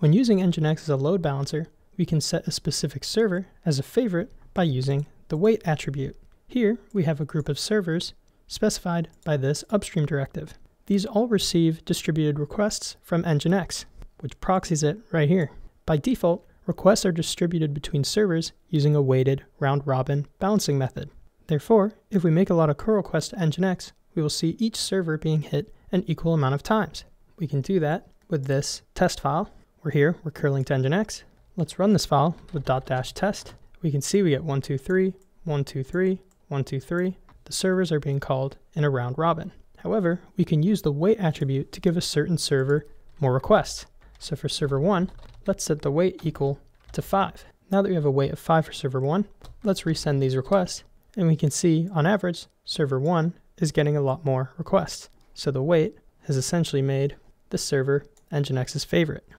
When using Nginx as a load balancer, we can set a specific server as a favorite by using the wait attribute. Here we have a group of servers specified by this upstream directive. These all receive distributed requests from Nginx, which proxies it right here. By default, requests are distributed between servers using a weighted round-robin balancing method. Therefore, if we make a lot of curl requests to Nginx, we will see each server being hit an equal amount of times. We can do that with this test file. We're here, we're curling to Nginx. Let's run this file with ..test. We can see we get 1, 2, 3, 1, 2, 3, 1, 2, 3. The servers are being called in a round robin. However, we can use the weight attribute to give a certain server more requests. So for server 1, let's set the weight equal to 5. Now that we have a weight of 5 for server 1, let's resend these requests, and we can see, on average, server 1 is getting a lot more requests. So the weight has essentially made this server Nginx's favorite.